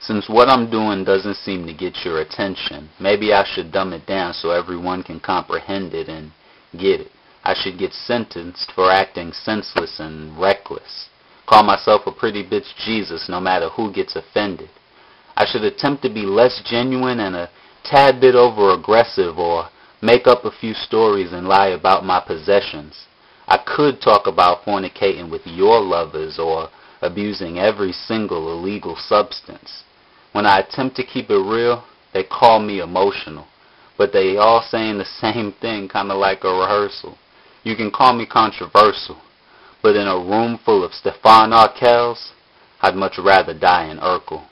Since what I'm doing doesn't seem to get your attention, maybe I should dumb it down so everyone can comprehend it and get it. I should get sentenced for acting senseless and reckless. Call myself a pretty bitch Jesus no matter who gets offended. I should attempt to be less genuine and a tad bit over aggressive, or make up a few stories and lie about my possessions. I could talk about fornicating with your lovers or abusing every single illegal substance. When I attempt to keep it real, they call me emotional, but they all saying the same thing, kinda like a rehearsal. You can call me controversial, but in a room full of Stephan Urkelles, I'd much rather die in Urkel.